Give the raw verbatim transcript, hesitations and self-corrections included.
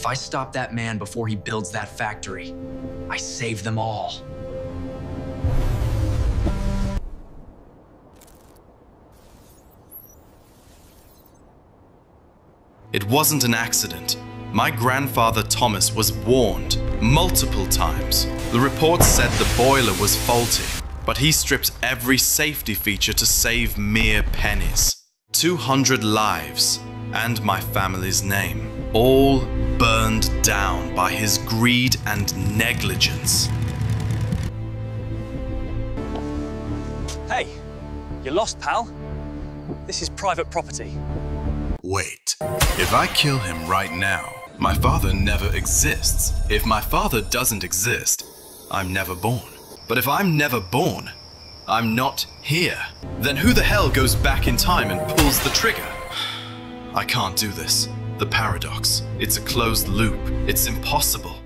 If I stop that man before he builds that factory, I save them all. It wasn't an accident. My grandfather Thomas was warned multiple times. The reports said the boiler was faulty, but he stripped every safety feature to save mere pennies. two hundred lives and my family's name, all burned down by his greed and negligence. Hey, you're lost, pal. This is private property. Wait, if I kill him right now, my father never exists. If my father doesn't exist, I'm never born. But if I'm never born, I'm not here. Then who the hell goes back in time and pulls the trigger? I can't do this. The paradox. It's a closed loop. It's impossible.